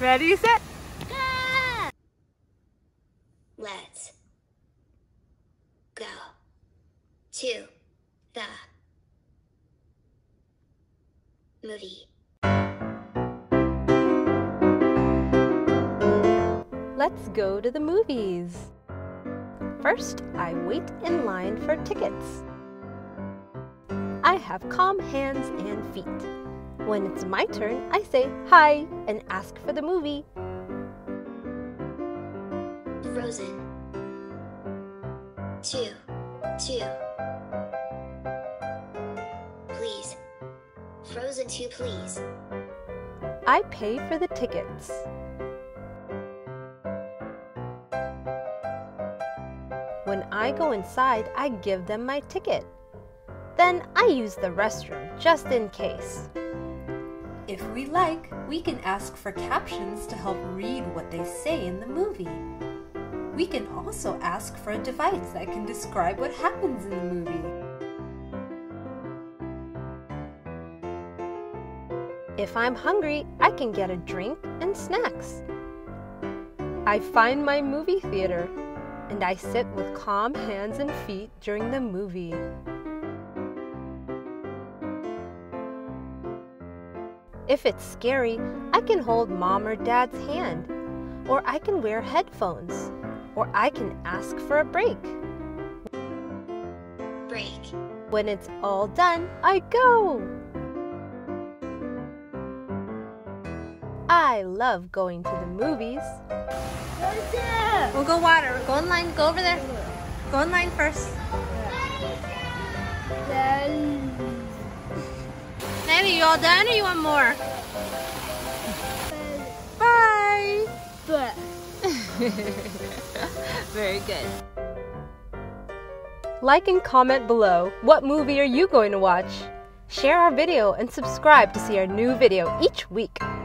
Ready, set, go! Let's go to the movie. Let's go to the movies. First, I wait in line for tickets. I have calm hands and feet. When it's my turn, I say hi and ask for the movie. Frozen 2. Please. Frozen 2, please. I pay for the tickets. When I go inside, I give them my ticket. Then I use the restroom just in case. If we like, we can ask for captions to help read what they say in the movie. We can also ask for a device that can describe what happens in the movie. If I'm hungry, I can get a drink and snacks. I find my movie theater, and I sit with calm hands and feet during the movie. If it's scary, I can hold mom or dad's hand, or I can wear headphones, or I can ask for a break. When it's all done, I go! I love going to the movies. We'll go water. Go in line. Go over there. Go in line first. Natalie, you all done or you want more? Bye! Bye. Very good. Like and comment below. What movie are you going to watch? Share our video and subscribe to see our new video each week.